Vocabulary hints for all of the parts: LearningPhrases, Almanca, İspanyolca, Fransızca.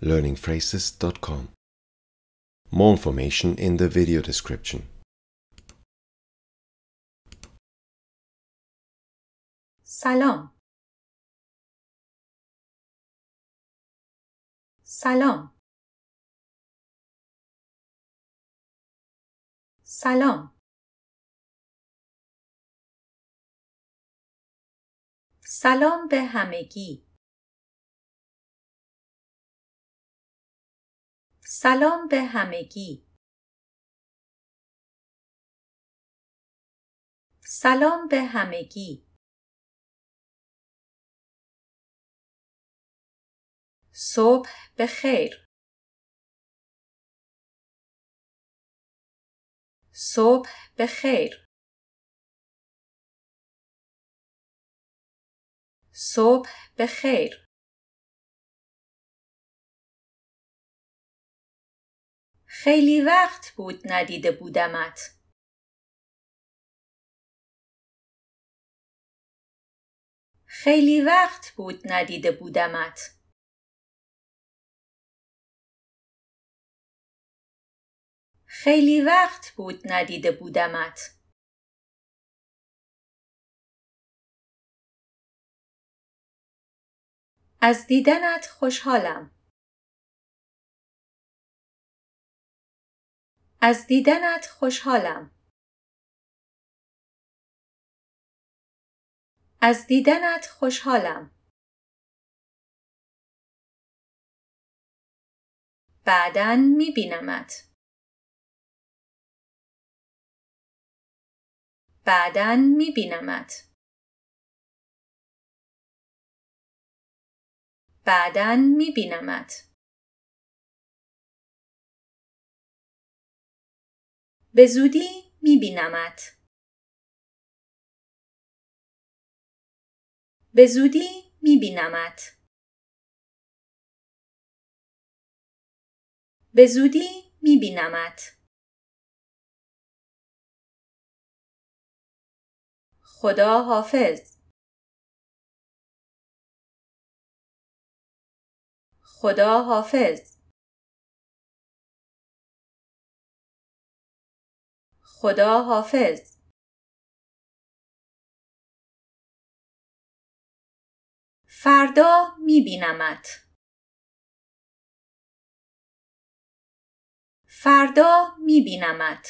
learningphrases.com. More information in the video description. سلام. سلام. سلام. سلام به همگی. سلام به همگی. سلام به همگی. صبح بخیر. صبح بخیر. صبح بخیر. خیلی وقت بود ندیده بودمت. خیلی وقت بود ندیده بودمت. خیلی وقت بود ندیده بودمت. از دیدنت خوشحالم. از دیدنت خوشحالم. از دیدنت خوشحالم. بعداً میبینمت. بعداً میبینمت. بعداً میبینمت. به زودی میبینمت. به زودی میبینمت. به زودی میبینمت. خدا حافظ. خدا حافظ. خدا حافظ. فردا میبینمت. فردا میبینمت.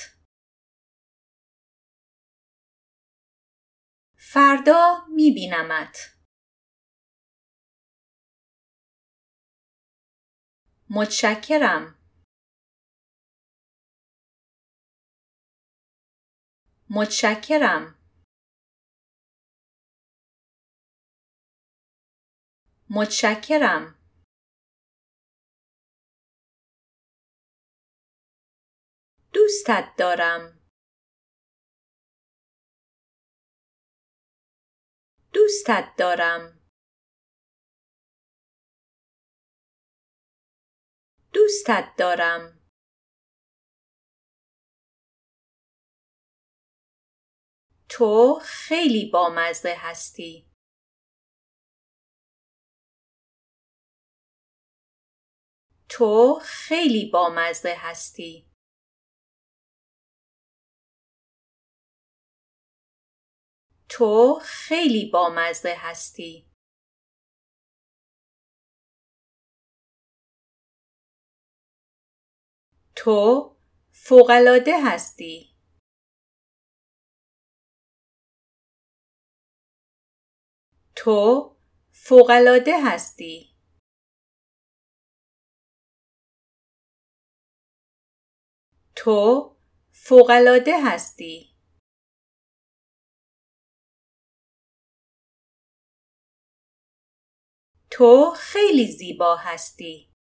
فردا میبینمت. متشکرم. متشکرم. متشکرم. دوستت دارم. دوستت دارم. دوستت دارم. تو خیلی بامزه هستی. تو خیلی بامزه هستی. تو خیلی بامزه هستی. تو فوق‌العاده هستی. تو فوق‌العاده هستی. تو فوق‌العاده هستی. تو خیلی زیبا هستی.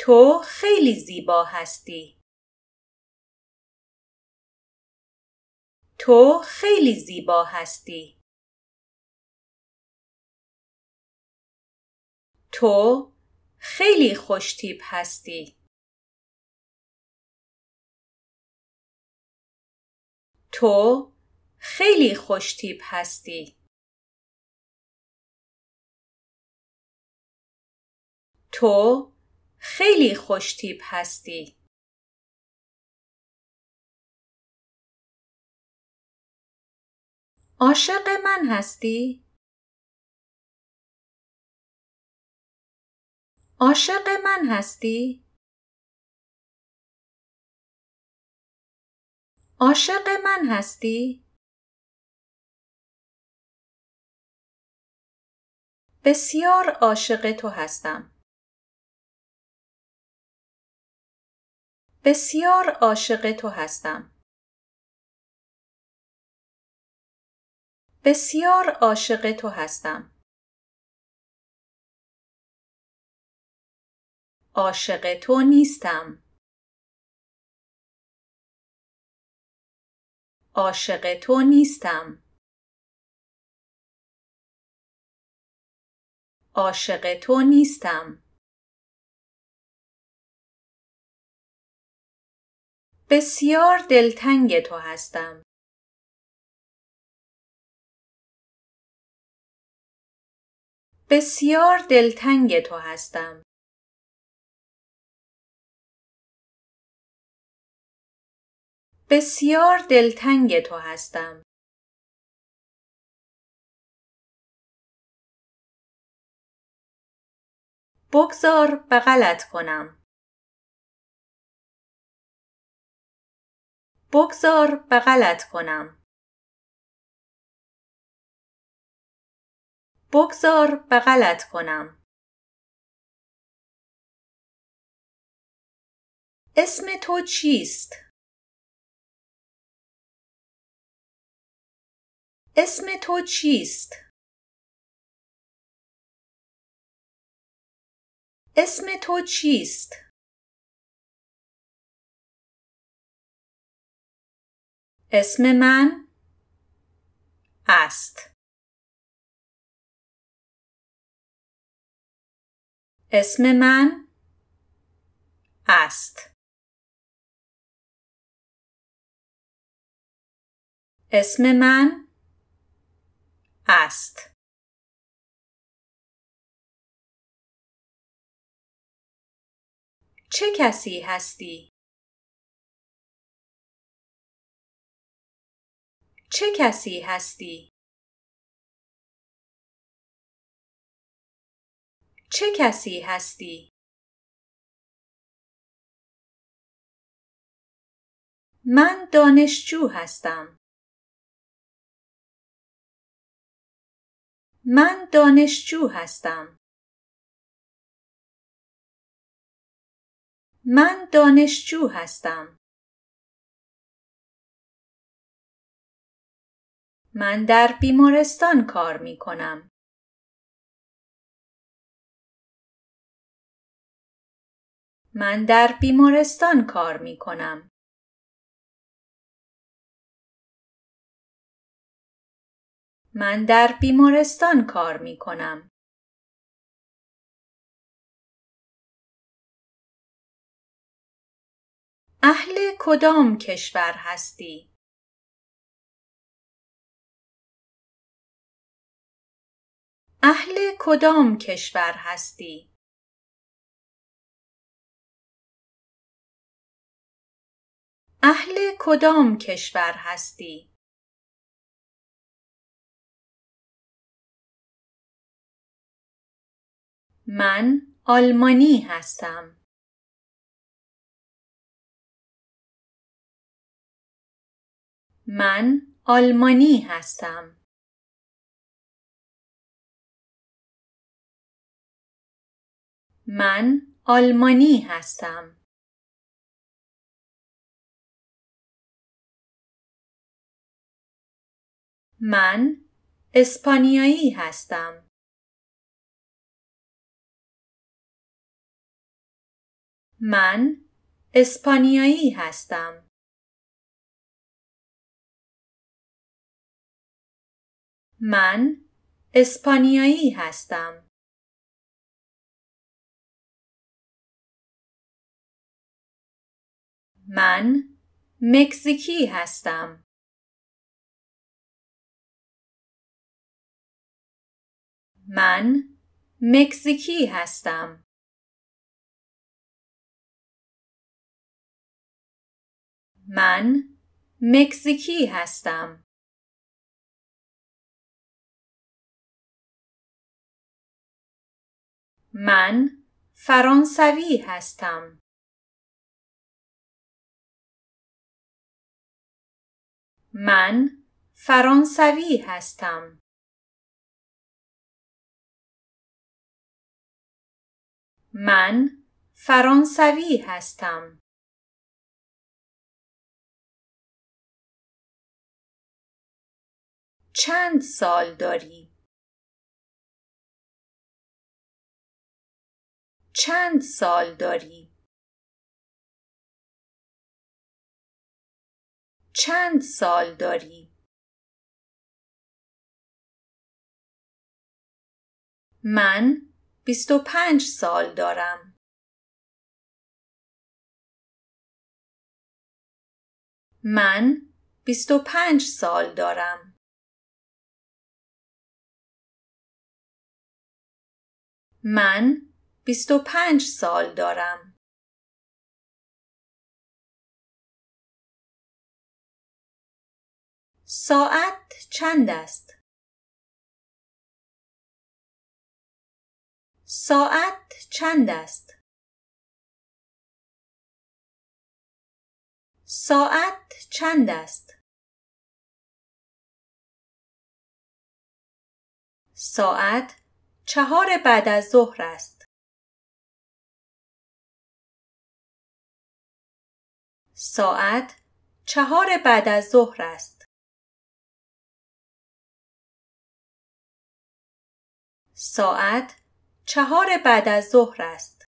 تو خیلی زیبا هستی. تو خیلی زیبا هستی. تو خیلی خوش‌تیپ هستی. تو خیلی خوش‌تیپ هستی. تو خیلی خوشتیپ هستی. عاشق من هستی؟ عاشق من هستی؟ عاشق من هستی؟ بسیار عاشق تو هستم. بسیار عاشق تو هستم. بسیار عاشق تو هستم. عاشق تو نیستم. عاشق تو نیستم. عاشق تو نیستم. بسیار دلتنگ تو هستم. بسیار دلتنگ تو هستم. بسیار دلتنگ تو هستم. بگذار بغلت کنم. بگذار بغلت کنم. بگذار بغلت کنم. اسم تو چیست؟ اسم تو چیست؟ اسم تو چیست؟ اسم من است. اسم من است. اسم من است. چه کسی هستی؟ چه کسی هستی؟ چه کسی هستی؟ من دانشجو هستم. من دانشجو هستم. من دانشجو هستم. من در بیمارستان کار می کنم. من در بیمارستان کار می کنم. من در بیمارستان کار می کنم. اهل کدام کشور هستی؟ اهل کدام کشور هستی؟ اهل کدام کشور هستی؟ من آلمانی هستم. من آلمانی هستم. من آلمانی هستم. من اسپانیایی هستم. من اسپانیایی هستم. من اسپانیایی هستم. من مکزیکی هستم. من مکزیکی هستم. من مکزیکی هستم. من فرانسوی هستم. من فرانسوی هستم. من فرانسوی هستم. چند سال داری؟ چند سال داری؟ چند سال داری؟ من 25 سال دارم. من 25 سال دارم. من 25 سال دارم. ساعت چند است؟ ساعت چند است؟ ساعت چند است؟ ساعت 4 بعد از ظهر است. ساعت 4 بعد از ظهر است. ساعت 4 بعد از ظهر است.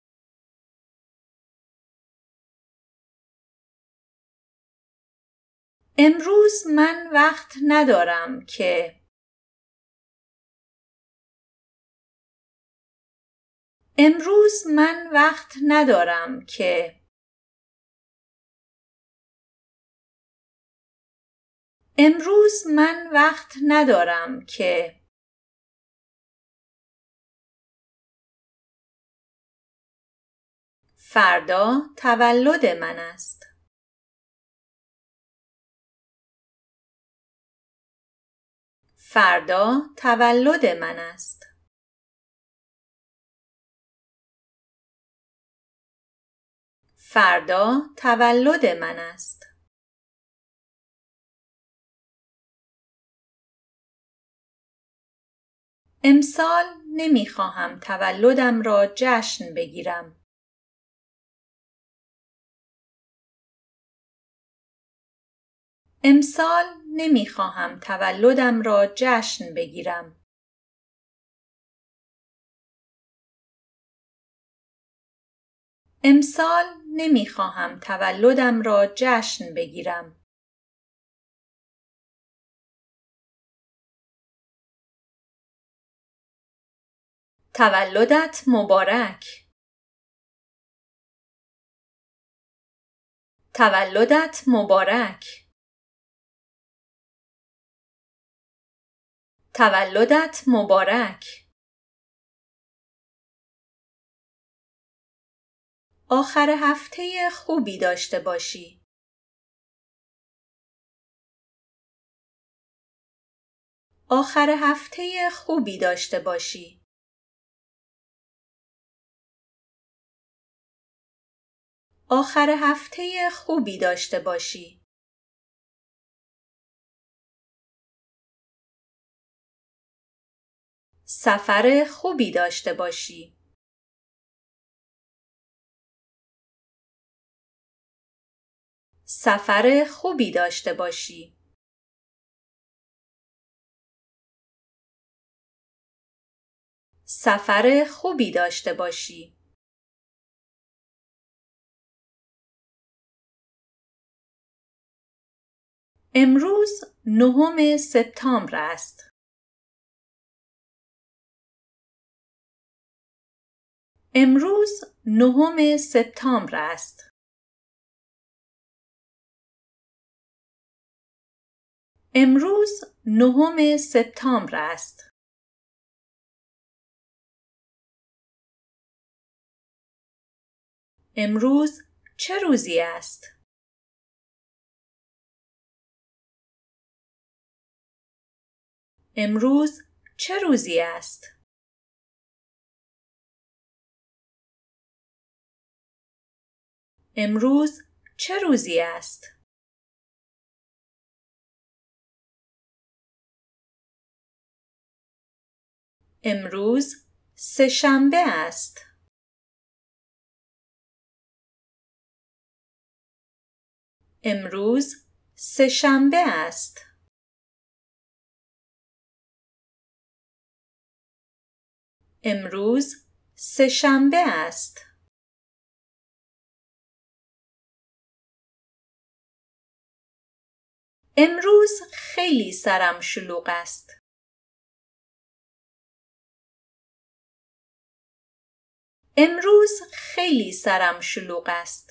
امروز من وقت ندارم که. امروز من وقت ندارم که. امروز من وقت ندارم که. فردا تولد من است. فردا تولد من است. فردا تولد من است. امسال نمیخواهم تولدم را جشن بگیرم. امسال نمیخواهم تولدم را جشن بگیرم. امسال نمیخواهم تولدم را جشن بگیرم. تولدت مبارک. تولدت مبارک. تولدت مبارک. آخر هفته خوبی داشته باشی. آخر هفته خوبی داشته باشی. آخر هفته خوبی داشته باشی. سفر خوبی داشته باشی. سفر خوبی داشته باشی. سفر خوبی داشته باشی. امروز 9 سپتامبر است. امروز 9 سپتامبر است. امروز 9 سپتامبر است. امروز چه روزی است؟ امروز چه روزی است؟ امروز چه روزی است؟ امروز سه‌شنبه است. امروز سه‌شنبه است. امروز سه‌شنبه است. امروز خیلی سرم شلوغ است. امروز خیلی سرم شلوغ است.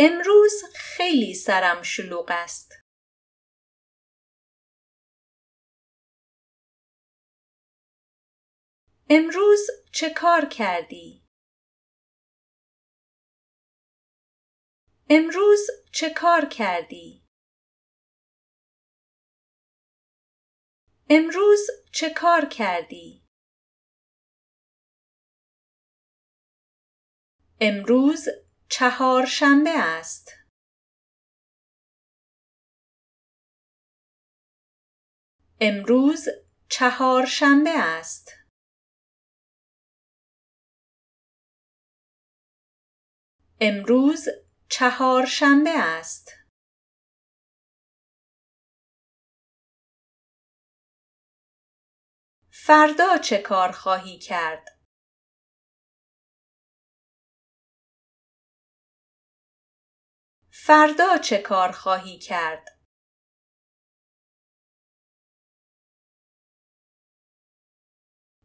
امروز خیلی سرم شلوغ است. امروز چه کار کردی؟ امروز چه کار کردی؟ امروز چه کار کردی؟ امروز چهارشنبه است. امروز چهارشنبه است. امروز چهارشنبه است. فردا چه کار خواهی کرد؟ فردا چه کار خواهی کرد؟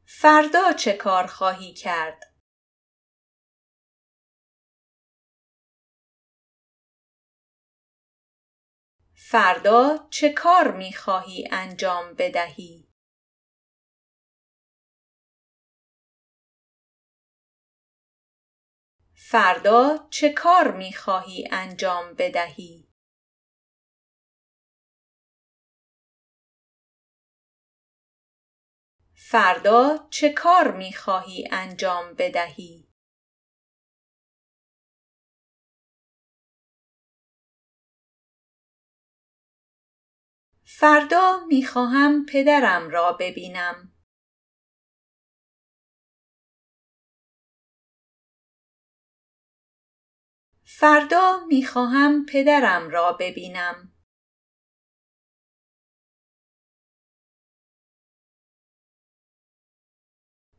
فردا چه کار خواهی کرد؟ فردا چه کار می‌خواهی انجام بدهی؟ فردا چه کار می‌خواهی انجام بدهی؟ فردا چه کار می‌خواهی انجام بدهی؟ فردا می‌خواهم پدرم را ببینم. فردا می‌خواهم پدرم را ببینم.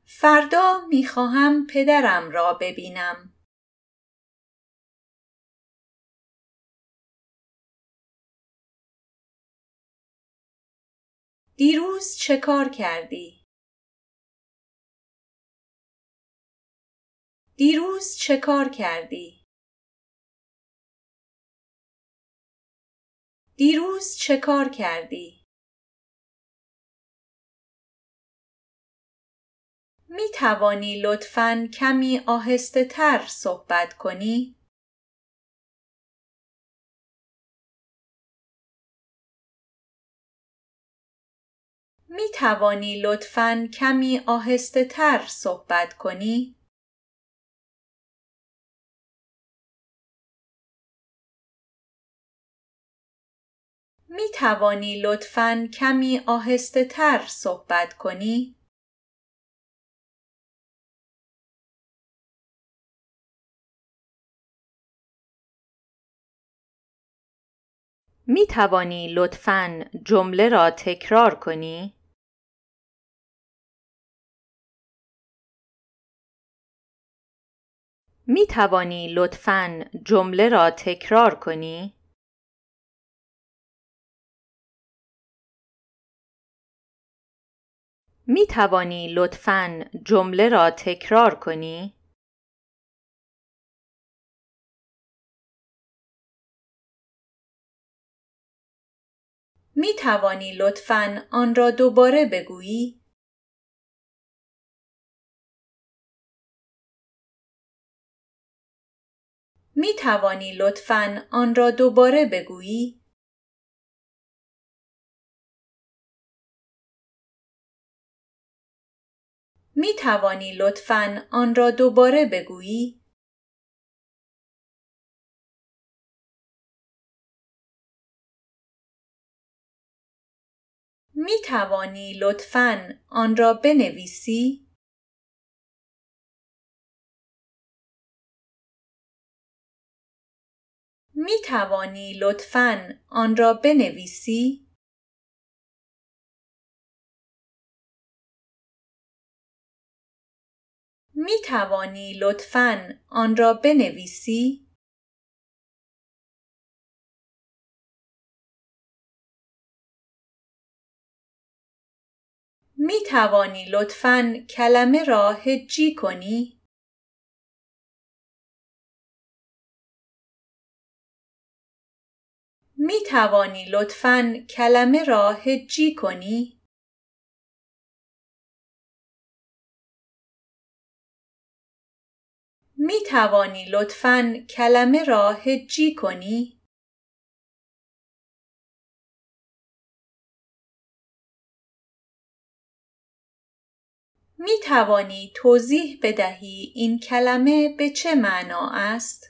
فردا می‌خواهم پدرم را ببینم. دیروز چه کار کردی؟ دیروز چه کار کردی؟ دیروز چه کار کردی؟ می توانی لطفاً کمی آهسته تر صحبت کنی؟ می توانی لطفاً کمی آهسته تر صحبت کنی؟ می توانی لطفاً کمی آهسته تر صحبت کنی؟ می توانی لطفاً جمله را تکرار کنی؟ می توانی لطفاً جمله را تکرار کنی؟ می توانی لطفاً جمله را تکرار کنی؟ می توانی لطفاً آن را دوباره بگویی؟ می توانی لطفاً آن را دوباره بگویی؟ می توانی لطفاً آن را دوباره بگویی؟ می توانی لطفاً آن را بنویسی؟ می توانی لطفاً آن را بنویسی؟ می توانی لطفاً آن را بنویسی؟ می توانی لطفاً کلمه را هجی کنی؟ می توانی لطفاً کلمه را هجی کنی؟ می توانی لطفاً کلمه را هجی کنی؟ می توانی توضیح بدهی این کلمه به چه معنا است؟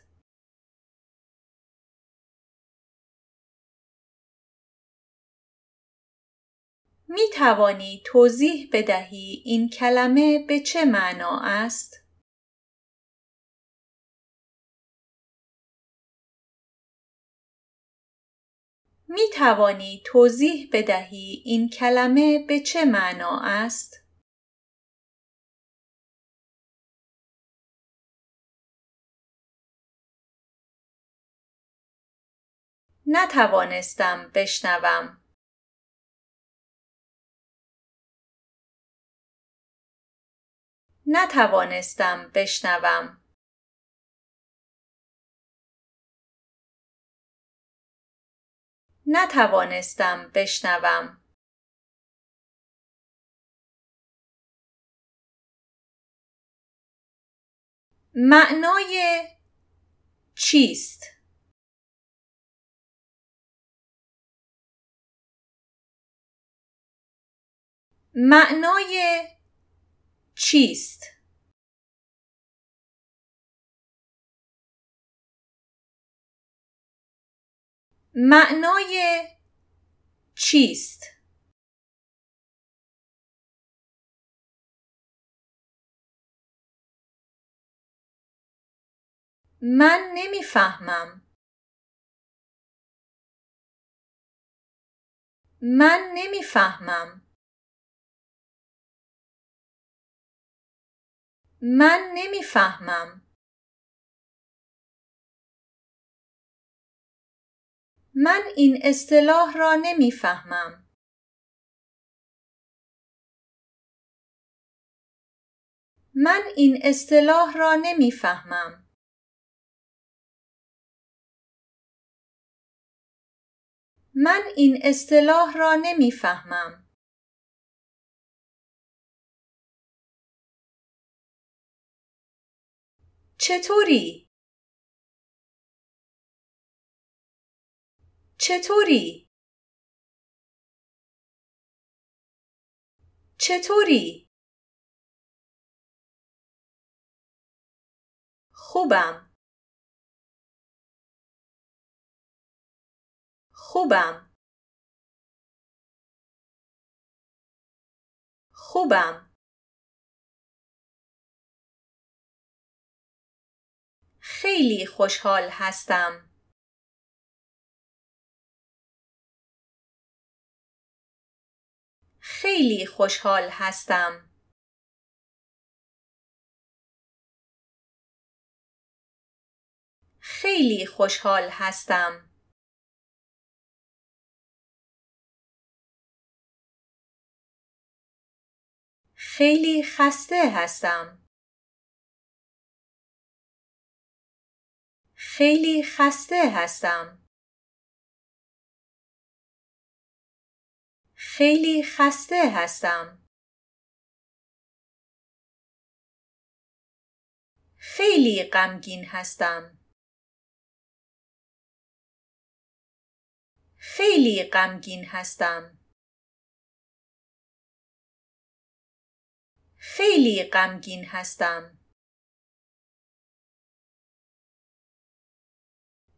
می توانی توضیح بدهی این کلمه به چه معنا است؟ می توانی توضیح بدهی این کلمه به چه معنا است؟ نتوانستم بشنوم. نتوانستم بشنوم. نتوانستم بشنوم. معنای چیست؟ معنای چیست؟ معنای چیست؟ من نمیفهمم. من نمیفهمم. من نمیفهمم. من این اصطلاح را نمیفهمم. من این اصطلاح را نمیفهمم. من این اصطلاح را نمیفهمم. چطوری؟ چطوری؟ چطوری؟ خوبم. خوبم. خوبم. خیلی خوشحال هستم. خیلی خوشحال هستم. خیلی خوشحال هستم. خیلی خسته هستم. خیلی خسته هستم. خیلی خسته هستم. خیلی غمگین هستم. خیلی غمگین هستم. خیلی غمگین هستم.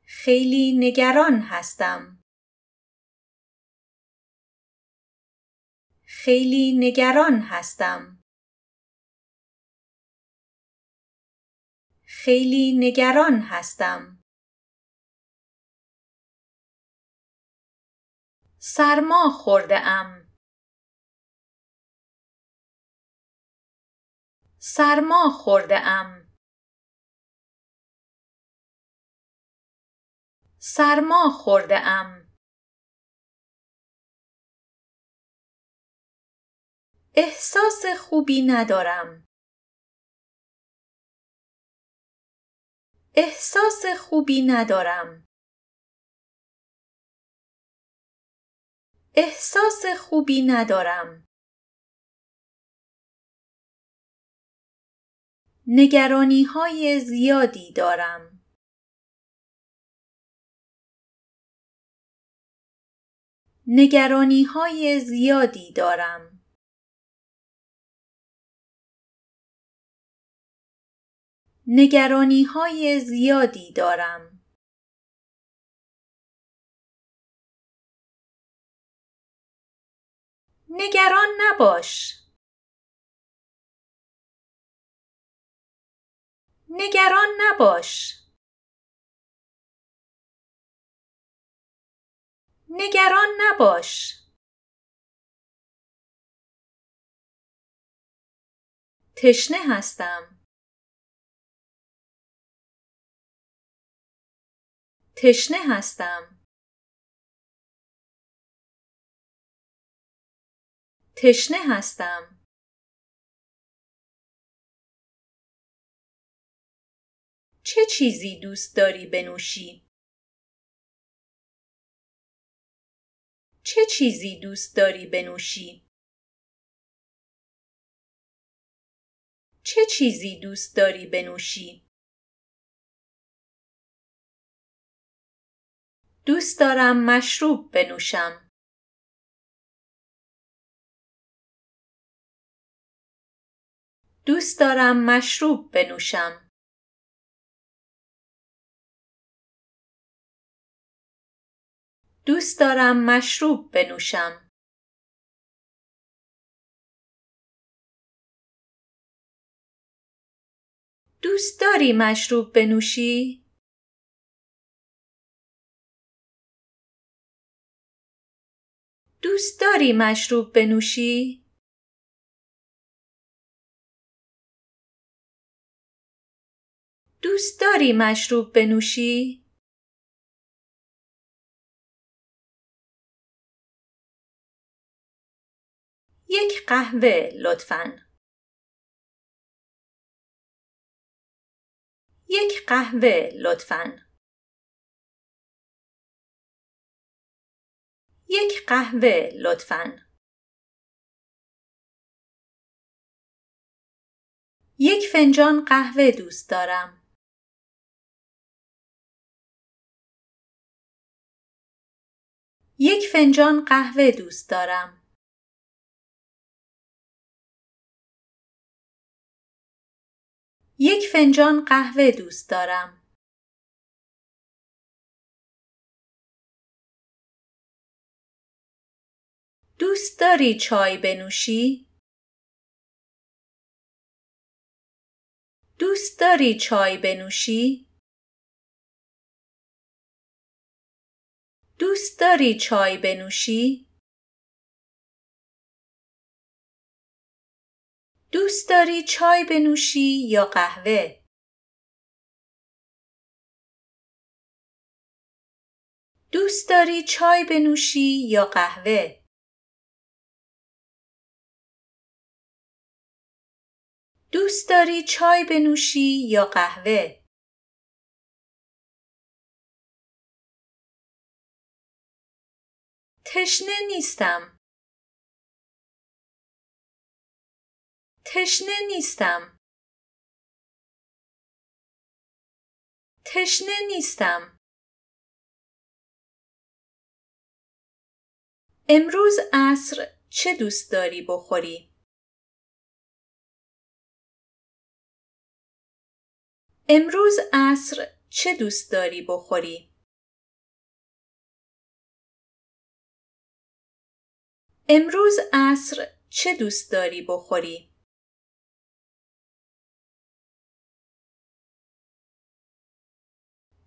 خیلی نگران هستم. خیلی نگران هستم. خیلی نگران هستم. سرما خورده ام. سرما خورده ام. سرما خورده ام. احساس خوبی ندارم. احساس خوبی ندارم. احساس خوبی ندارم. نگرانی‌های زیادی دارم. نگرانی‌های زیادی دارم. نگرانی‌های زیادی دارم. نگران نباش. نگران نباش. نگران نباش. تشنه هستم. تشنه هستم. تشنه هستم. چه چیزی دوست داری بنوشی؟ چه چیزی دوست داری بنوشی؟ چه چیزی دوست داری بنوشی؟ دوست دارم مشروب بنوشم. دوست دارم مشروب بنوشم. دوست دارم مشروب بنوشم. دوست داری مشروب بنوشی؟ دوست داری مشروب بنوشی؟ دوست داری مشروب بنوشی؟ یک قهوه لطفاً. یک قهوه لطفاً. یک قهوه لطفاً. یک فنجان قهوه دوست دارم. یک فنجان قهوه دوست دارم. یک فنجان قهوه دوست دارم. دوست داری چای بنوشی؟ دوست داری چای بنوشی؟ دوست داری چای بنوشی؟ دوست داری چای بنوشی یا قهوه؟ دوست داری چای بنوشی یا قهوه؟ دوست داری چای بنوشی یا قهوه؟ تشنه نیستم. تشنه نیستم. تشنه نیستم. امروز عصر چه دوست داری بخوری؟ امروز عصر چه دوست داری بخوری؟ امروز عصر چه دوست داری بخوری؟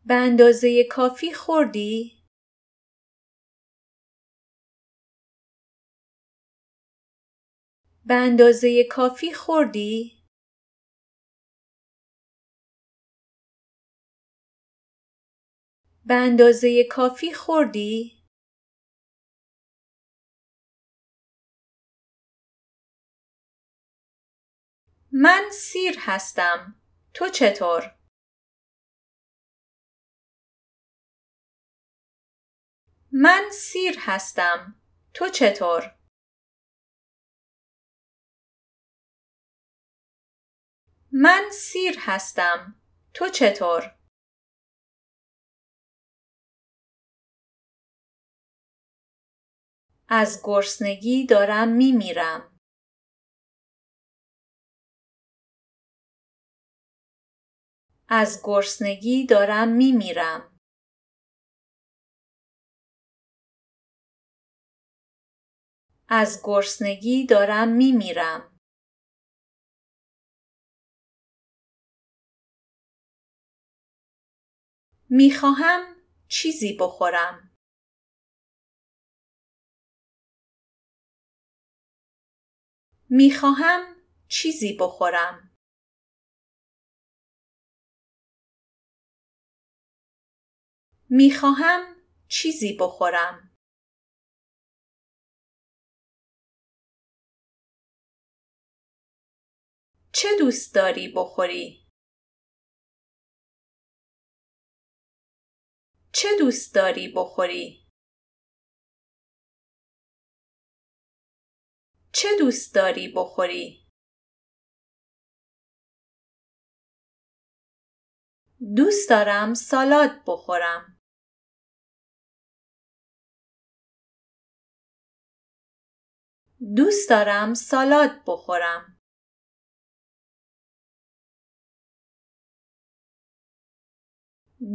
به اندازه کافی خوردی؟ به اندازه کافی خوردی؟ به اندازه کافی خوردی؟ من سیر هستم. تو چطور؟ من سیر هستم. تو چطور؟ من سیر هستم. تو چطور؟ از گرسنگی دارم میمیرم. از گرسنگی دارم میمیرم. از گرسنگی دارم میمیرم. میخواهم چیزی بخورم. میخواهم چیزی بخورم. میخواهم چیزی بخورم. چه دوست داری بخوری؟ چه دوست داری بخوری؟ چه دوست داری بخوری؟ دوست دارم سالاد بخورم. دوست دارم سالاد بخورم.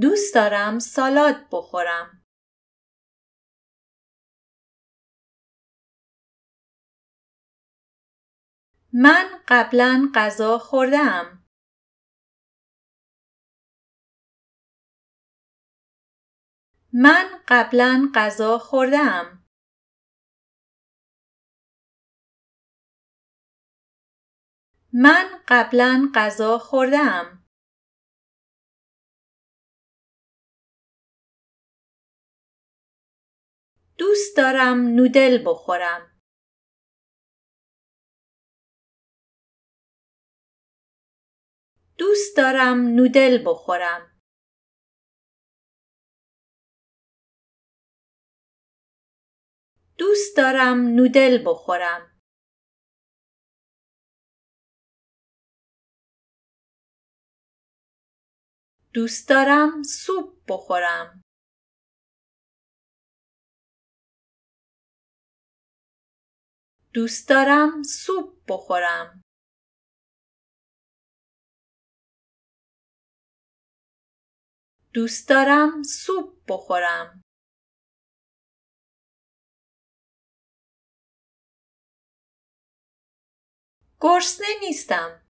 دوست دارم سالاد بخورم. من قبلاً غذا خوردم. من قبلاً غذا خوردم. من قبلاً غذا خوردم. دوست دارم نودل بخورم. دوست دارم نودل بخورم. دوست دارم نودل بخورم. دوست دارم سوپ بخورم. دوست دارم سوپ بخورم. دوست دارم سوپ بخورم. گرسنه نیستم.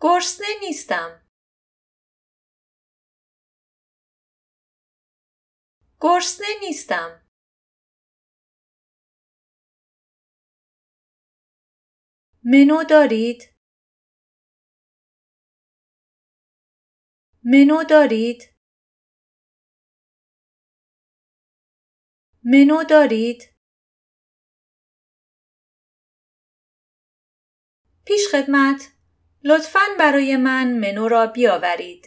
گرسنه نیستم. گرسنه نیستم. منو دارید؟ منو دارید؟ منو دارید؟ پیش خدمت، لطفاً برای من منو را بیاورید.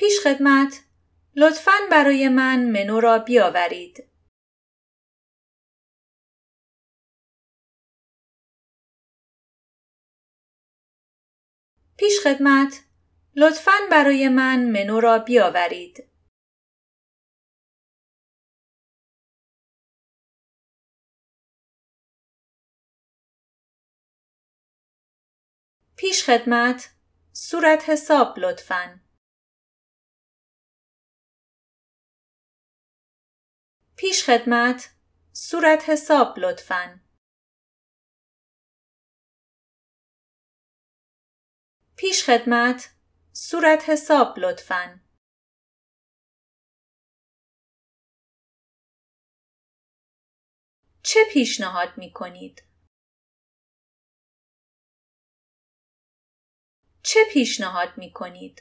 پیش خدمت، لطفاً برای من منو را بیاورید. پیش خدمت، لطفاً برای من منو را بیاورید. پیش خدمت، صورت حساب لطفاً. پیش خدمت، صورت حساب لطفاً. پیش خدمت، صورت حساب لطفاً. چه پیشنهاد می کنید؟ چه پیشنهاد می کنید؟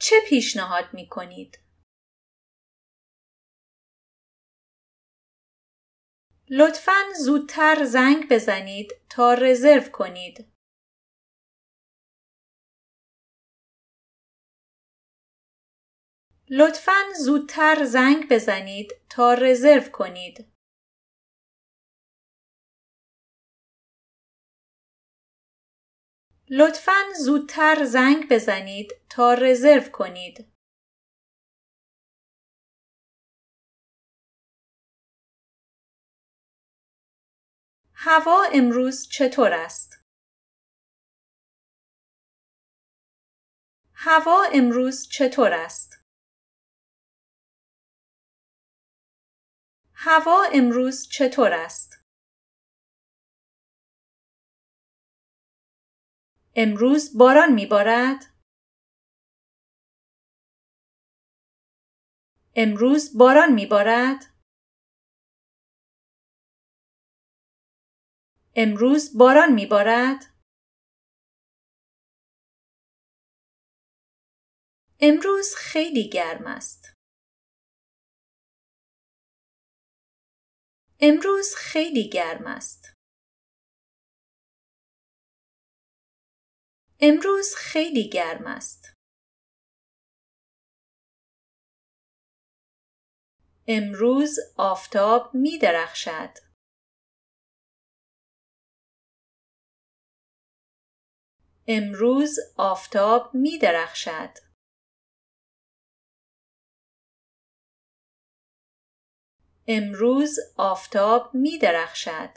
چه پیشنهاد می کنید؟ لطفاً زودتر زنگ بزنید تا رزرو کنید. لطفاً زودتر زنگ بزنید تا رزرو کنید. لطفاً زودتر زنگ بزنید تا رزرو کنید. هوا امروز چطور است؟ هوا امروز چطور است؟ هوا امروز چطور است؟ امروز باران می‌بارد؟ امروز باران می‌بارد؟ امروز باران می‌بارد؟ امروز خیلی گرم است. امروز خیلی گرم است. امروز خیلی گرم است. امروز آفتاب می‌درخشد. امروز آفتاب می‌درخشد. امروز آفتاب می‌درخشد.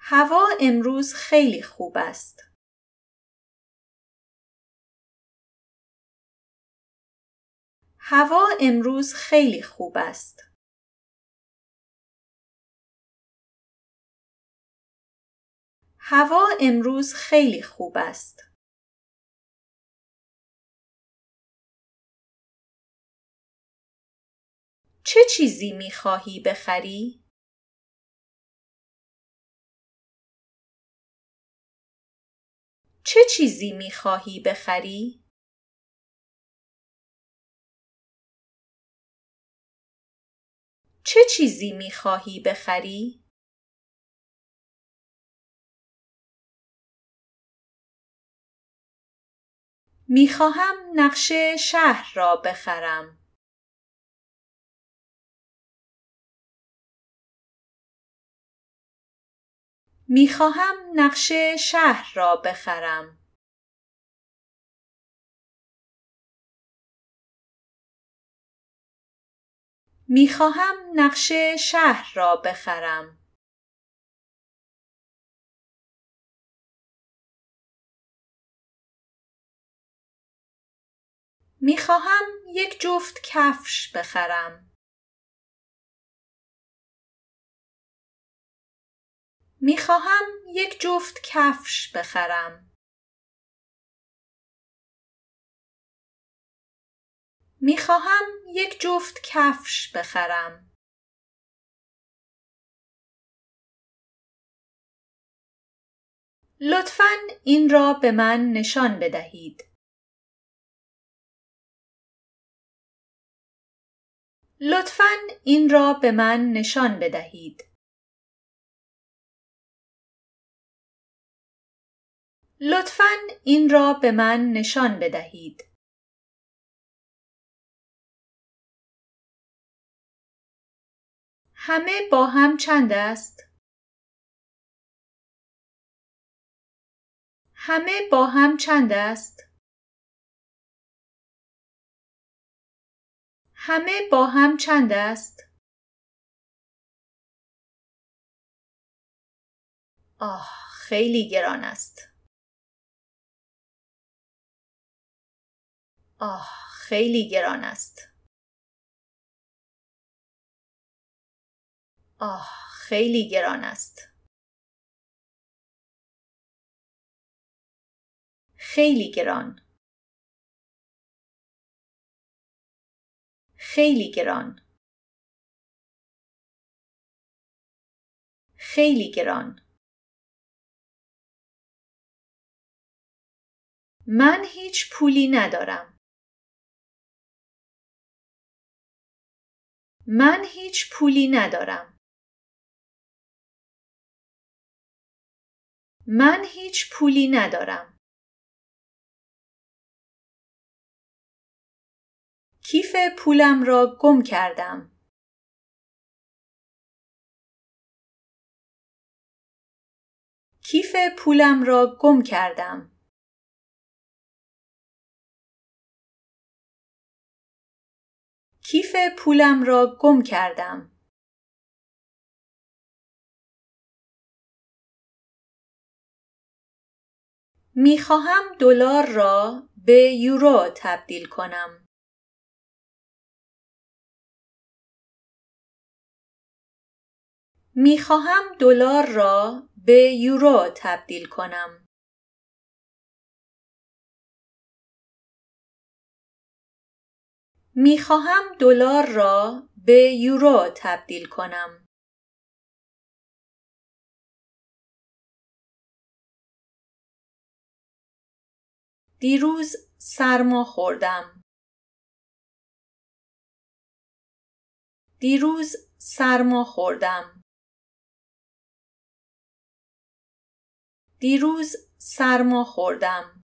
هوا امروز خیلی خوب است. هوا امروز خیلی خوب است. هوا امروز خیلی خوب است. چه چیزی می‌خواهی بخری؟ چه چیزی می‌خواهی بخری؟ چه چیزی می‌خواهی بخری؟ می‌خواهم نقشه شهر را بخرم. می‌خواهم نقشه شهر را بخرم. می‌خواهم نقشه شهر را بخرم. می‌خواهم یک جفت کفش بخرم. می‌خواهم یک جفت کفش بخرم. می‌خواهم یک جفت کفش بخرم. لطفاً این را به من نشان بدهید. لطفاً این را به من نشان بدهید. لطفاً این را به من نشان بدهید. همه با هم چند است؟ همه با هم چند است؟ همه با هم چند است؟ آه، خیلی گران است. آه، خیلی گران است. آه، خیلی گران است. خیلی گران. خیلی گران. خیلی گران. من هیچ پولی ندارم. من هیچ پولی ندارم. من هیچ پولی ندارم. کیف پولم را گم کردم. کیف پولم را گم کردم. کیف پولم را گم کردم. می‌خواهم دلار را به یورو تبدیل کنم. می‌خواهم دلار را به یورو تبدیل کنم. می‌خواهم دلار را به یورو تبدیل کنم. دیروز سرما خوردم. دیروز سرما خوردم. دیروز سرما خوردم.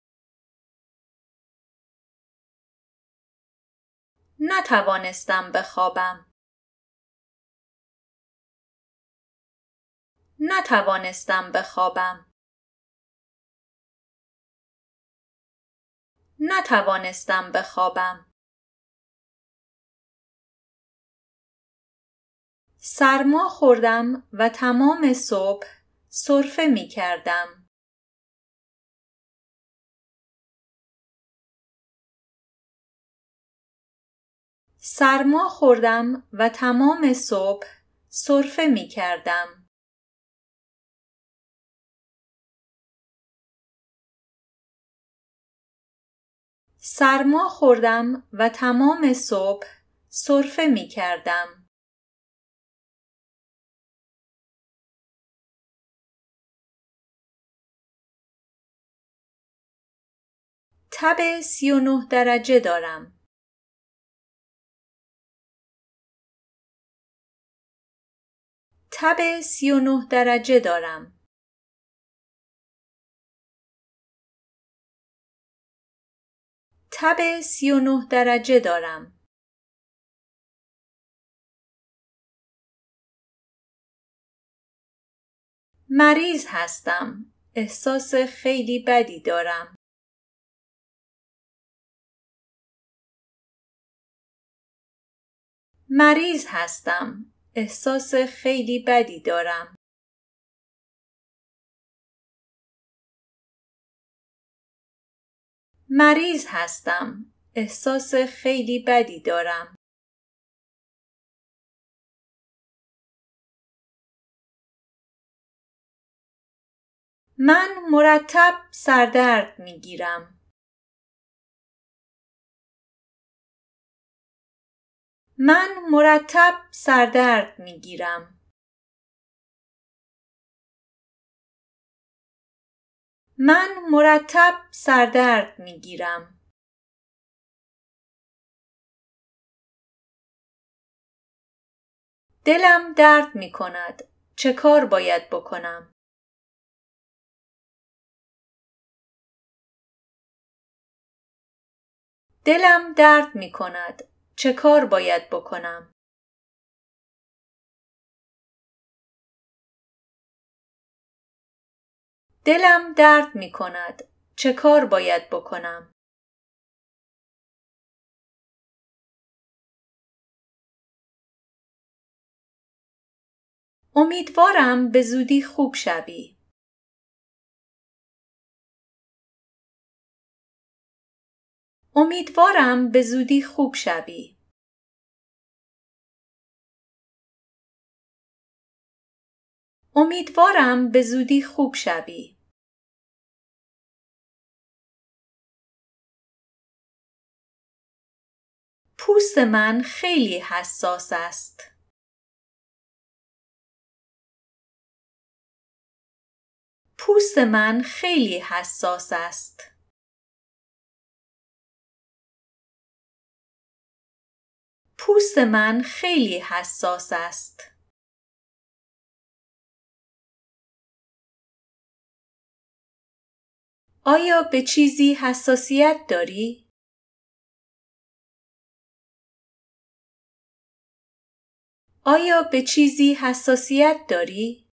نتوانستم بخوابم. نتوانستم بخوابم. نتوانستم بخوابم. سرما خوردم و تمام صبح سرفه می کردم. سرما خوردم و تمام صبح سرفه می کردم. سرما خوردم و تمام صبح سرفه می کردم. تب 39 درجه دارم. تب 39 درجه دارم. تب 39 درجه دارم. مریض هستم. احساس خیلی بدی دارم. مریض هستم. احساس خیلی بدی دارم. مریض هستم. احساس خیلی بدی دارم. من مرتب سردرد میگیرم. من مرتب سردرد میگیرم. من مرتب سردرد میگیرم. دلم درد میکند. چه کار باید بکنم؟ دلم درد میکند. چه کار باید بکنم؟ دلم درد می کند. چه کار باید بکنم؟ امیدوارم به زودی خوب شوی. امیدوارم به زودی خوب شوی. امیدوارم به زودی خوب شوی. پوست من خیلی حساس است. پوست من خیلی حساس است. پوست من خیلی حساس است. آیا به چیزی حساسیت داری؟ آیا به چیزی حساسیت داری؟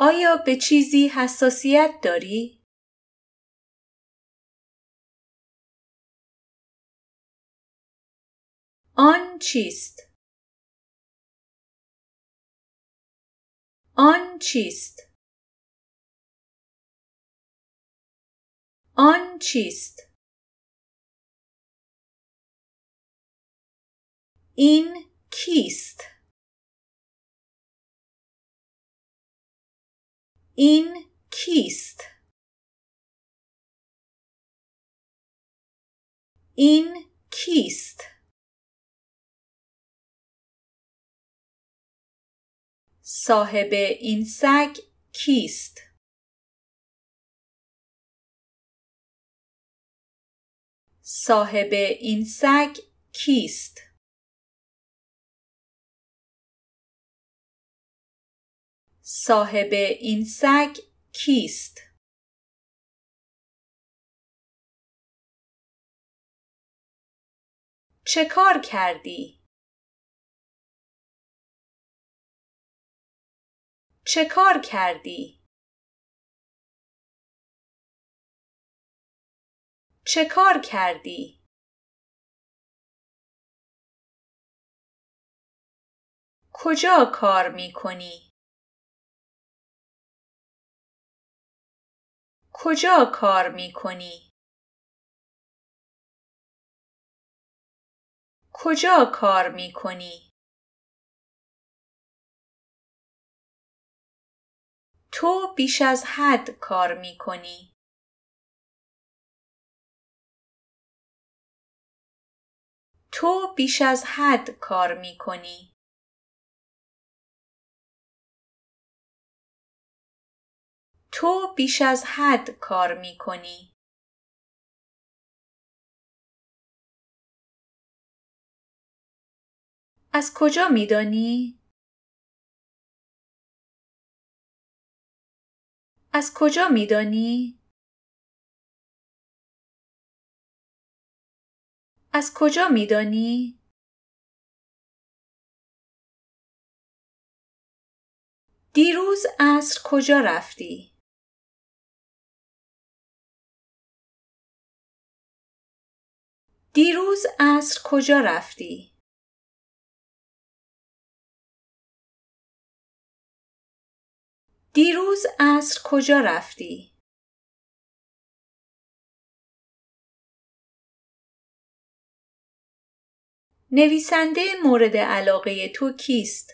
آیا به چیزی حساسیت داری؟ آن چیست؟ آن چیست؟ آن چیست؟ این کیست؟ این کیست؟ این کیست؟ صاحب این سگ کیست؟ صاحب این سگ کیست؟ صاحب این سگ کیست؟ چه کار کردی؟ چه کار کردی؟ چه کار کردی؟ کجا کار می‌کنی؟ کجا کار می‌کنی؟ کجا کار می‌کنی؟ تو بیش از حد کار می‌کنی. تو بیش از حد کار می‌کنی. تو بیش از حد کار می‌کنی. از کجا می‌دانی؟ از کجا می‌دانی؟ از کجا می‌دانی؟ دیروز عصر کجا رفتی؟ دیروز عصر کجا رفتی؟ دیروز عصر کجا رفتی؟ نویسنده مورد علاقه تو کیست؟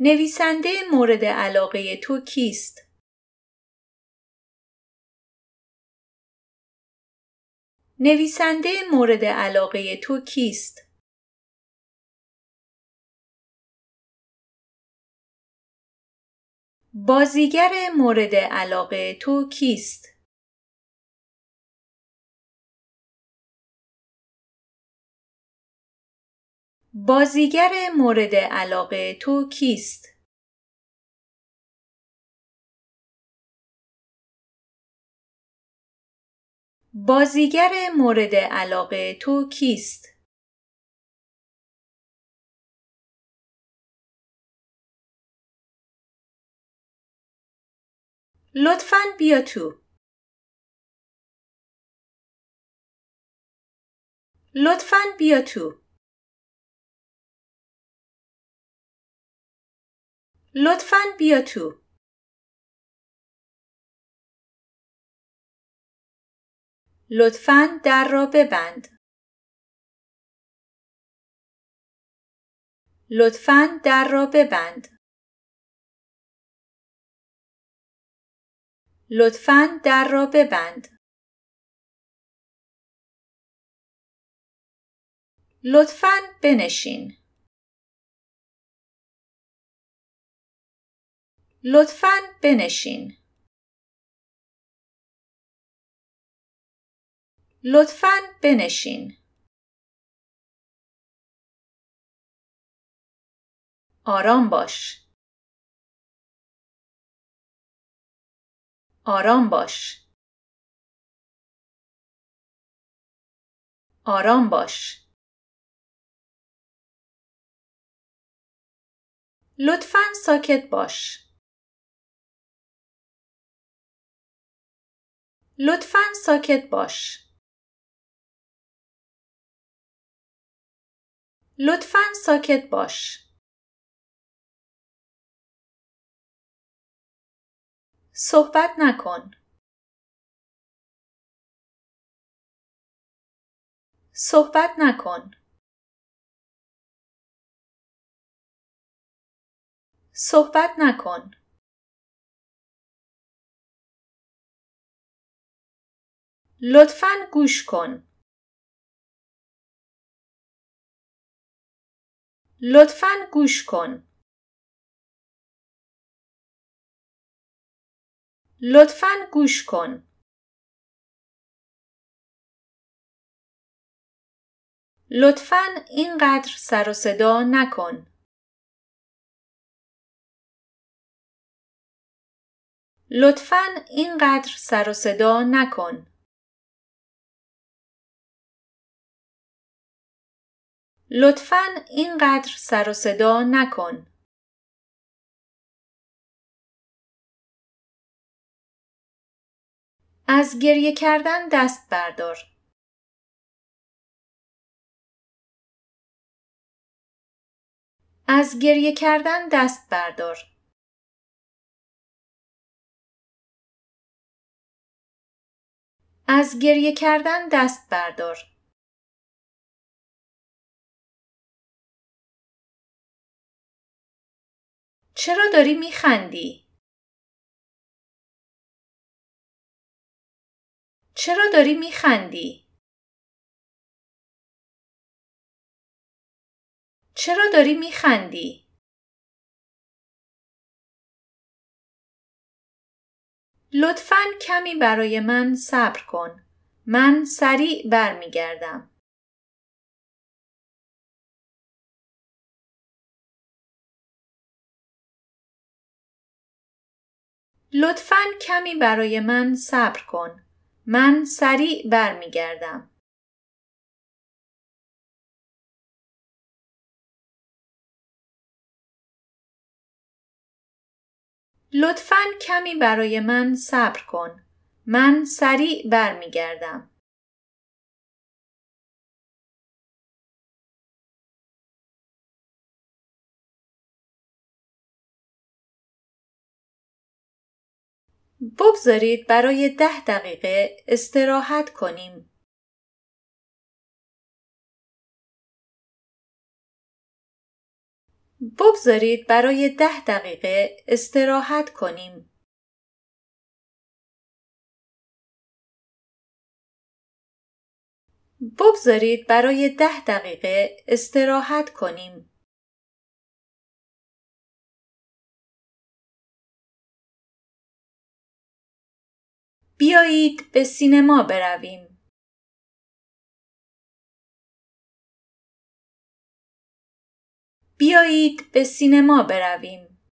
نویسنده مورد علاقه تو کیست؟ نویسنده مورد علاقه تو کیست؟ بازیگر مورد علاقه تو کیست؟ بازیگر مورد علاقه تو کیست؟ بازیگر مورد علاقه تو کیست؟ لطفاً بیا تو. لطفاً بیا تو. لطفاً بیا تو. لطفاً در را ببند. لطفاً در را ببند. لطفاً در را ببند. لطفاً بنشین. لطفاً بنشین. لطفاً بنشین. آرام باش. آرام باش. آرام باش. لطفاً ساکت باش. لطفاً ساکت باش. لطفاً ساکت باش. صحبت نکن. صحبت نکن. صحبت نکن. لطفاً گوش کن. لطفاً گوش کن. لطفاً گوش کن. لطفاً اینقدر سر و صدا نکن. لطفاً اینقدر سر و صدا نکن. لطفاً اینقدر سر و صدا نکن. از گریه کردن دست بردار. از گریه کردن دست بردار. از گریه کردن دست بردار. چرا داری میخندی؟ چرا داری میخندی؟ چرا داری میخندی؟ لطفاً کمی برای من صبر کن. من سریع برمیگردم. لطفاً کمی برای من صبر کن. من سریع برمیگردم. لطفاً کمی برای من صبر کن. من سریع برمیگردم. بگذارید برای 10 دقیقه استراحت کنیم. بگذارید برای 10 دقیقه استراحت کنیم. بگذارید برای 10 دقیقه استراحت کنیم. بیایید به سینما برویم. بیایید به سینما برویم.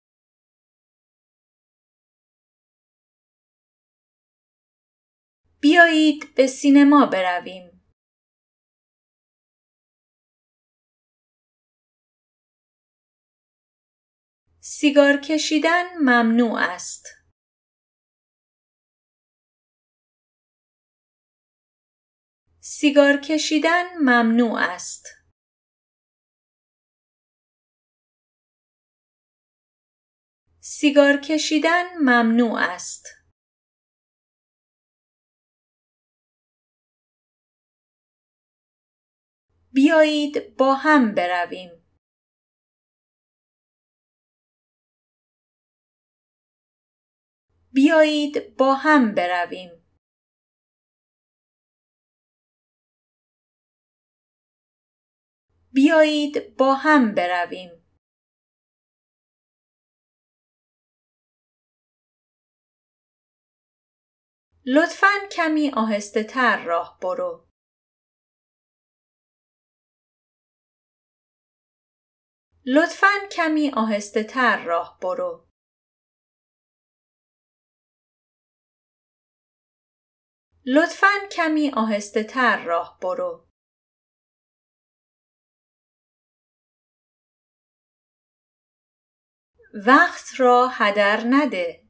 بیایید به سینما برویم. سیگار کشیدن ممنوع است. سیگار کشیدن ممنوع است. سیگار کشیدن ممنوع است. بیایید با هم برویم. بیایید با هم برویم. بیایید با هم برویم. لطفاً کمی آهسته تر راه برو. لطفاً کمی آهسته تر راه برو. لطفاً کمی آهسته تر راه برو. وقت را هدر نده.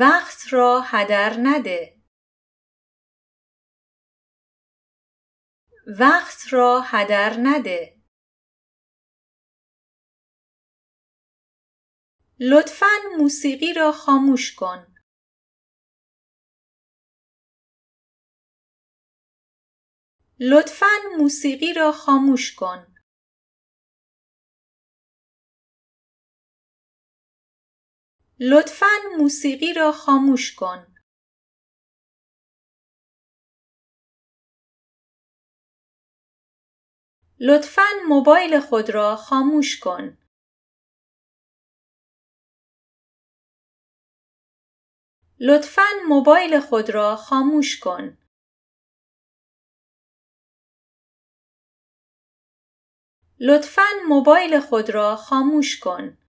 وقت را هدر نده. وقت را هدر نده. لطفاً موسیقی را خاموش کن. لطفاً موسیقی را خاموش کن. لطفاً موسیقی را خاموش کن. لطفاً موبایل خود را خاموش کن. لطفاً موبایل خود را خاموش کن. لطفاً موبایل خود را خاموش کن.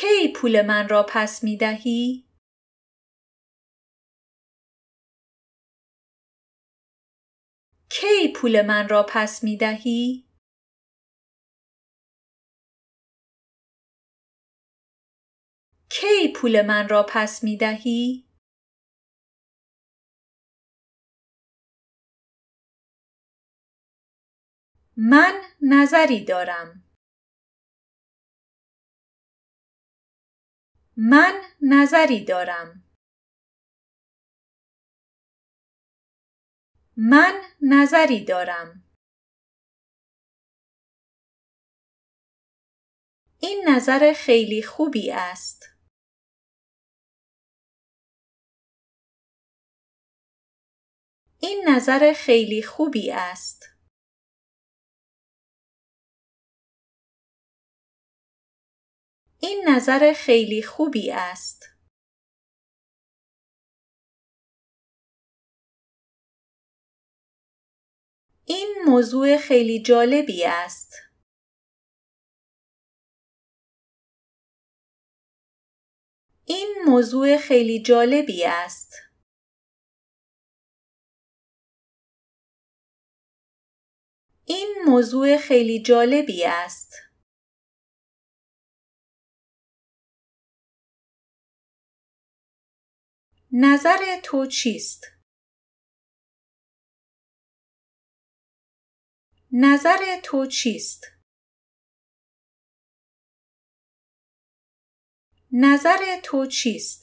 کی پول من را پس می دهی؟ کی پول من را پس می دهی؟ کی پول من را پس می دهی؟ من نظری دارم. من نظری دارم. من نظری دارم. این نظر خیلی خوبی است. این نظر خیلی خوبی است. این نظر خیلی خوبی است. این موضوع خیلی جالبی است. این موضوع خیلی جالبی است. این موضوع خیلی جالبی است. نظر تو چیست؟ نظر تو چیست؟ نظر تو چیست؟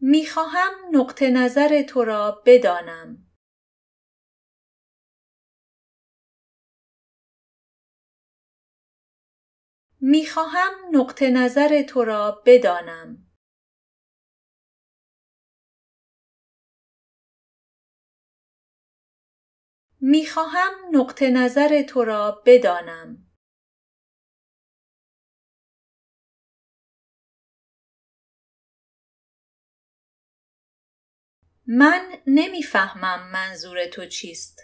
میخواهم نقطه نظر تو را بدانم. میخواهم نقطه نظر تو را بدانم. میخواهم نقطه نظر تو را بدانم. من نمیفهمم منظور تو چیست.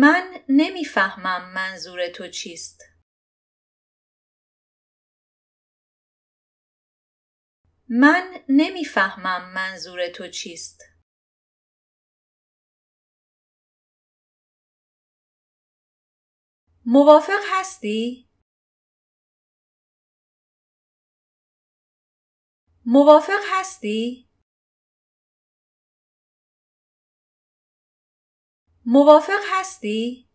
من نمیفهمم منظور تو چیست. من نمیفهمم منظور تو چیست. موافق هستی؟ موافق هستی؟ موافق هستی؟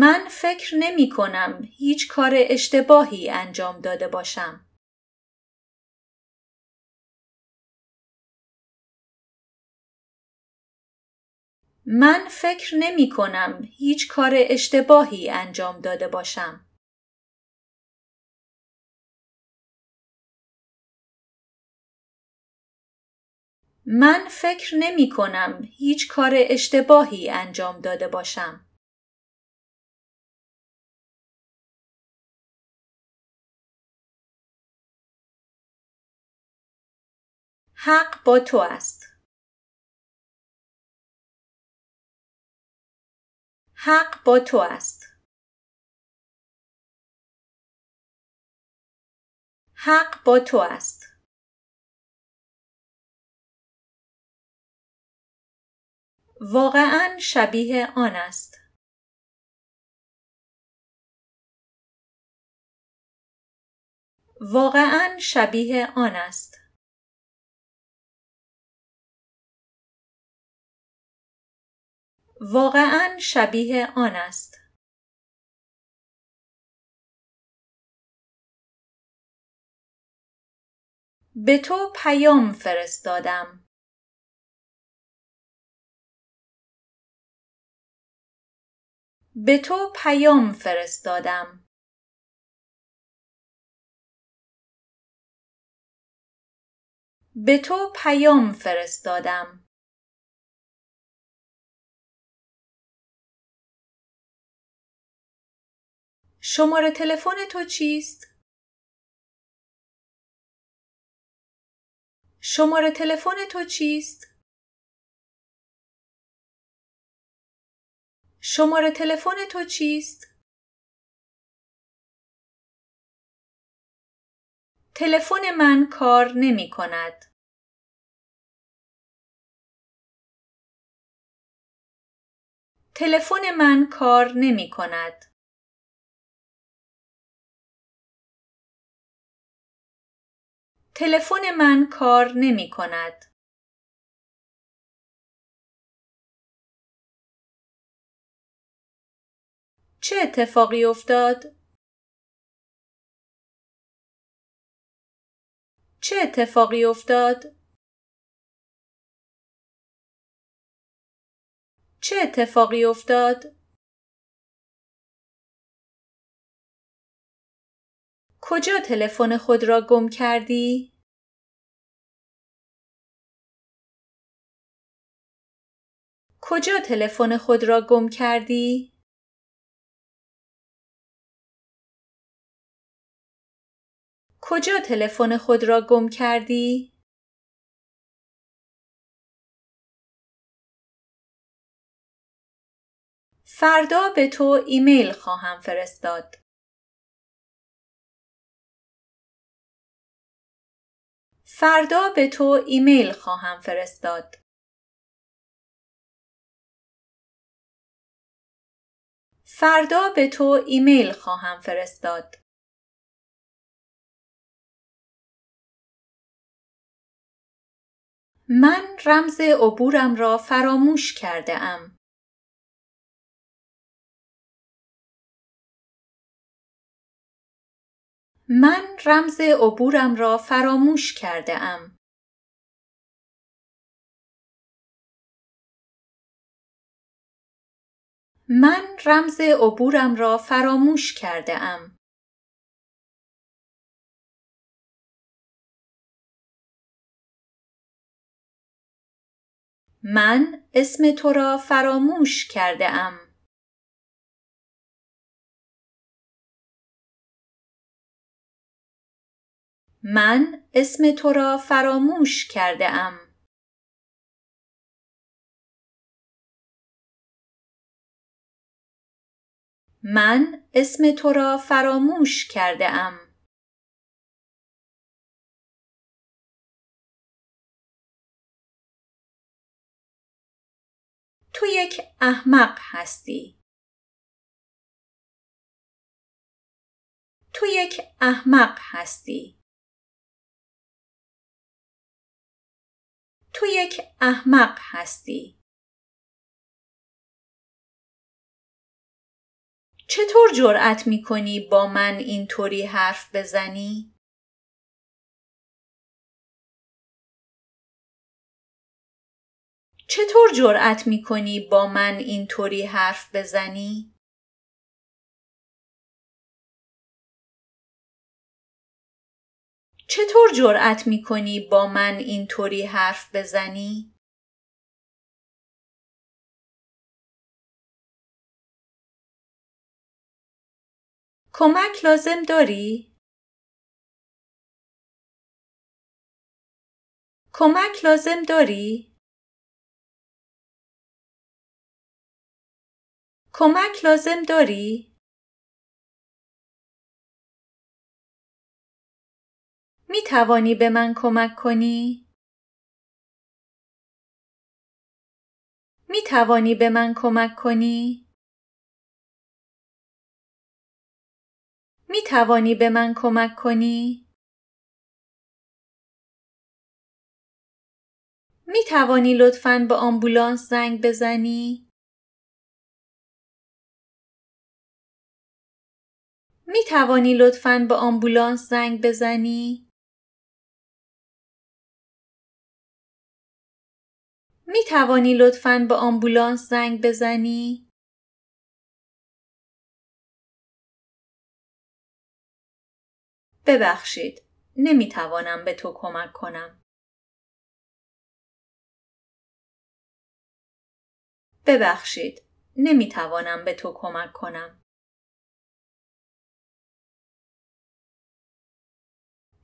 من فکر نمی کنم هیچ کار اشتباهی انجام داده باشم. من فکر نمی کنم هیچ کار اشتباهی انجام داده باشم. من فکر نمی کنم هیچ کار اشتباهی انجام داده باشم. حق با تو است. حق با تو است. حق با تو است. واقعاً شبیه آن است. واقعاً شبیه آن است. واقعاً شبیه آن است. به تو پیام فرستادم. به تو پیام فرستادم. به تو پیام فرستادم. شماره تلفن تو چیست؟ شماره تلفن تو چیست؟ شماره تلفن تو چیست؟ تلفن من کار نمی کند. تلفن من کار نمی کند. تلفن من کار نمی کند. چه اتفاقی افتاد؟ چه اتفاقی افتاد؟ چه اتفاقی افتاد؟ کجا تلفن خود را گم کردی؟ کجا تلفن خود را گم کردی؟ کجا تلفن خود را گم کردی؟ فردا به تو ایمیل خواهم فرستاد. فردا به تو ایمیل خواهم فرستاد. فردا به تو ایمیل خواهم فرستاد. من رمز عبورم را فراموش کرده ام. من رمز عبورم را فراموش کرده ام. من رمز عبورم را فراموش کرده ام. من اسم تو را فراموش کرده ام. من اسم تو را فراموش کرده ام. من اسم تو را فراموش کرده ام. تو یک احمق هستی. تو یک احمق هستی. تو یک احمق هستی. چطور جرأت می‌کنی با من اینطوری حرف بزنی؟ چطور جرأت می‌کنی با من اینطوری حرف بزنی؟ چطور جرأت می‌کنی با من اینطوری حرف بزنی؟ کمک لازم داری؟ کمک لازم داری؟ کمک لازم داری؟ می توانی به من کمک کنی؟ می توانی به من کمک کنی؟ می توانی به من کمک کنی؟ می توانی لطفاً به آمبولانس زنگ بزنی؟ می توانی لطفاً به آمبولانس زنگ بزنی؟ می توانی لطفاً به آمبولانس زنگ بزنی؟ ببخشید، نمی توانم به تو کمک کنم. ببخشید، نمی توانم به تو کمک کنم.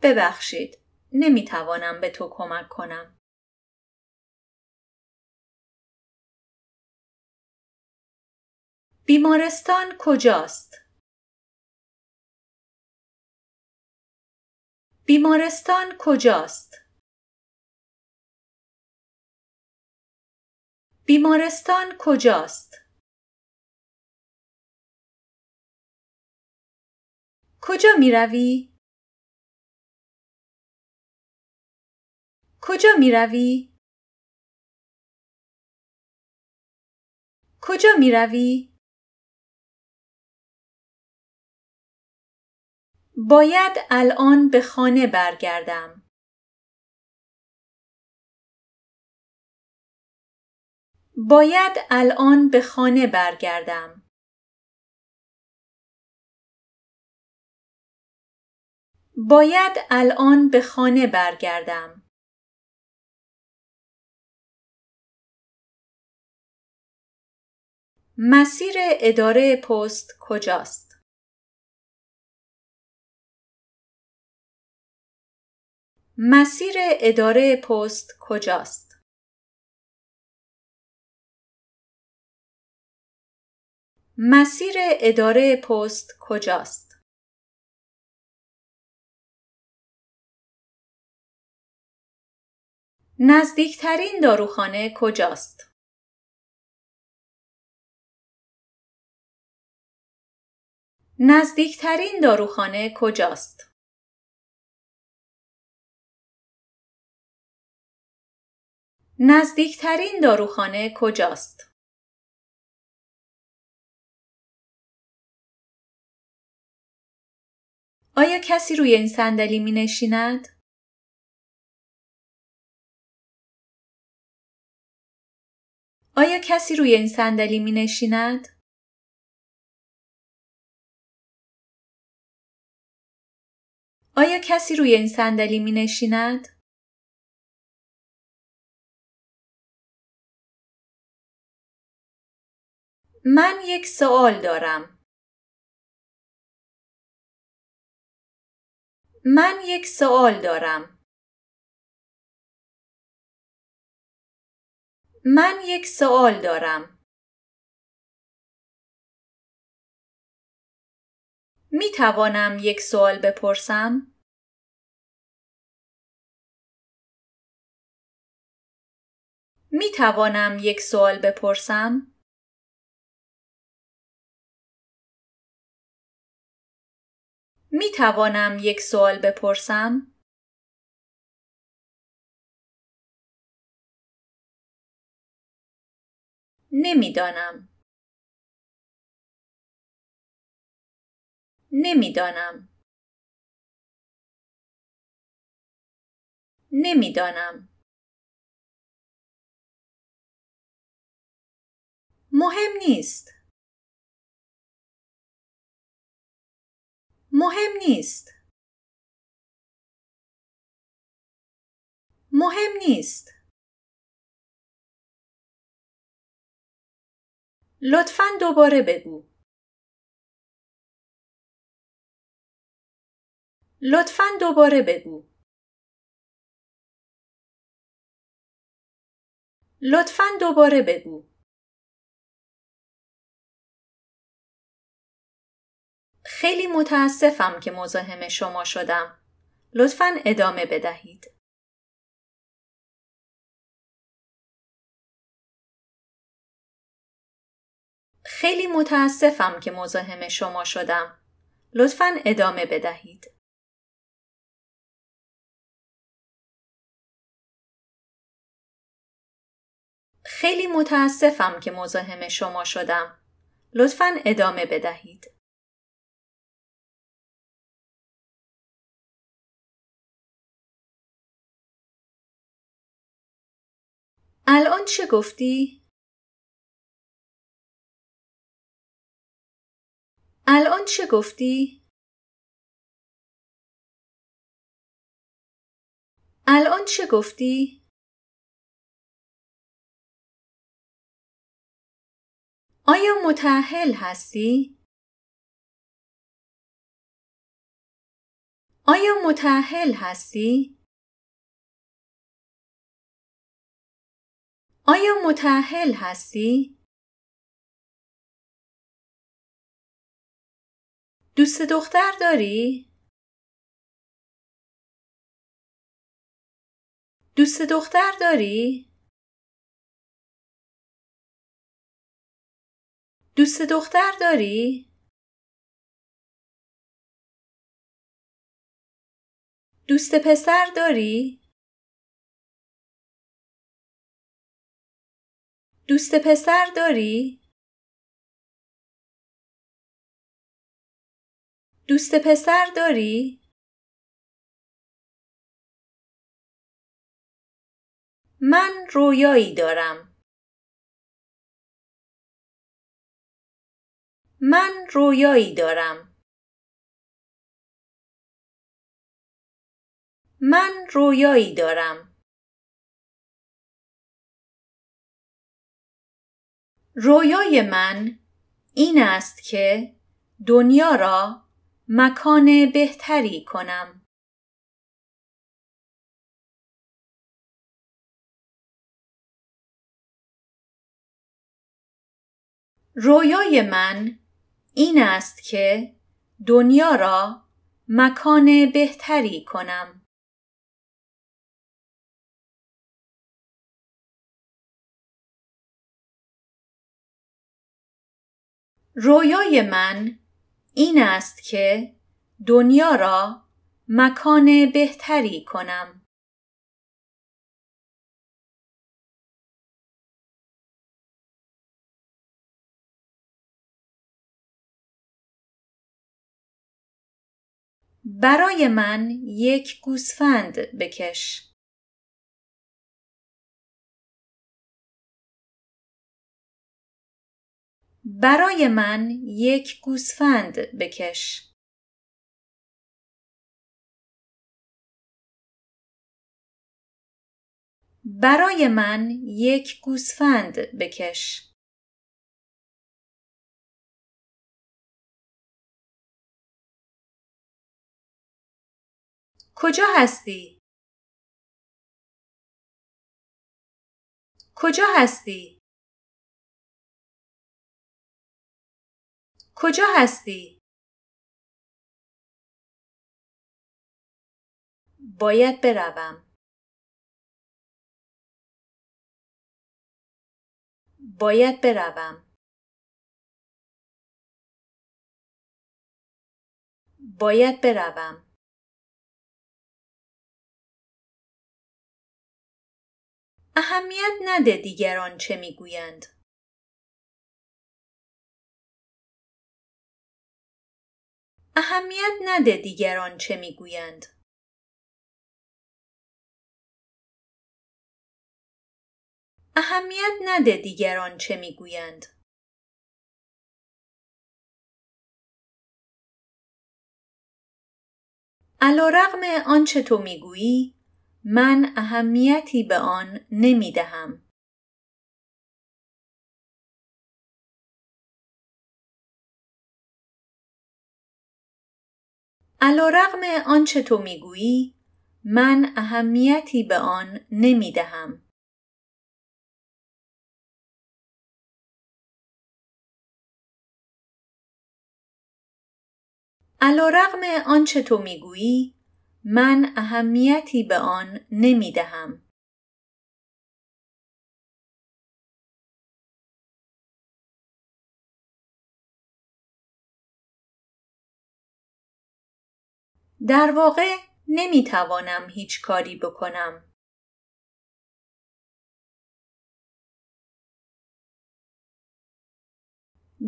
ببخشید، نمی توانم به تو کمک کنم. بیمارستان کجاست؟ بیمارستان کجاست؟ بیمارستان کجاست؟ کجا می روی؟ کجا می روی؟ کجا می روی؟ باید الان به خانه برگردم. باید الان به خانه برگردم. باید الان به خانه برگردم. مسیر اداره پست کجاست؟ مسیر اداره پست کجاست؟ مسیر اداره پست کجاست؟ نزدیکترین داروخانه کجاست؟ نزدیکترین داروخانه کجاست؟ نزدیکترین داروخانه کجاست؟ آیا کسی روی این صندلی می نشیند؟ آیا کسی روی این صندلی می نشیند؟ آیا کسی روی این صندلی می نشیند؟ من یک سوال دارم. من یک سوال دارم. من یک سوال دارم. می توانم یک سوال بپرسم؟ می توانم یک سوال بپرسم؟ می توانم یک سوال بپرسم؟ نمیدانم. نمیدانم. نمیدانم. مهم نیست. مهم نیست. مهم نیست. لطفاً دوباره بگو. لطفاً دوباره بگو. لطفاً دوباره بگو. خیلی متاسفم که مزاحم شما شدم. لطفاً ادامه بدهید. خیلی متاسفم که مزاحم شما شدم. لطفاً ادامه بدهید. خیلی متاسفم که مزاحم شما شدم. لطفاً ادامه بدهید. الان چه گفتی؟ الان چه گفتی؟ الان چه گفتی؟ آیا متأهل هستی؟ آیا متأهل هستی؟ آیا متأهل هستی؟ دوست دختر داری؟ دوست دختر داری؟ دوست دختر داری؟ دوست پسر داری؟ دوست پسر داری؟ دوست پسر داری؟ من رویایی دارم. من رویایی دارم. من رویایی دارم. رویای من این است که دنیا را مکان بهتری کنم. رویای من این است که دنیا را مکان بهتری کنم. رویای من این است که دنیا را مکان بهتری کنم. برای من یک گوسفند بکش. برای من یک گوسفند بکش. برای من یک گوسفند بکش. کجا هستی؟ کجا هستی؟ کجا هستی؟ باید بروم. Voy a esperaba. Voy a esperaba. اهمیت نده دیگران چه میگویند. اهمیت نده دیگران چه میگویند. اهمیت نده دیگران چه میگویند. علی‌رغم آنچه تو میگویی من اهمیتی به آن نمیدهم. علی‌رغم آنچه تو میگویی من اهمیتی به آن نمیدهم. علی‌رغم آنچه تو میگویی من اهمیتی به آن نمیدهم. در واقع نمیتوانم هیچ کاری بکنم.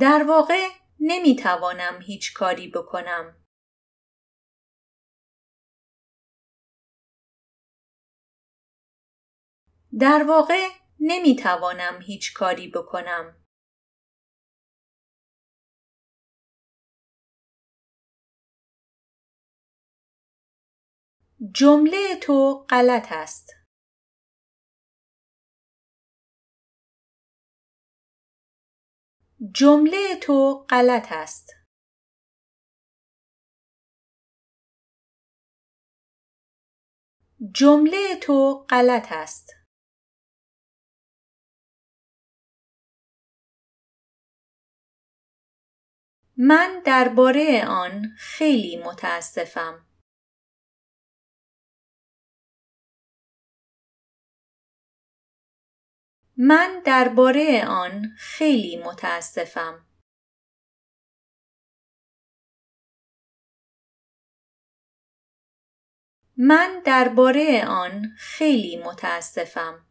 در واقع نمیتوانم هیچ کاری بکنم. در واقع نمیتوانم هیچ کاری بکنم. جمله تو غلط است. جمله تو غلط است. جمله تو غلط است. من درباره آن خیلی متاسفم. من درباره آن خیلی متاسفم. من درباره آن خیلی متاسفم.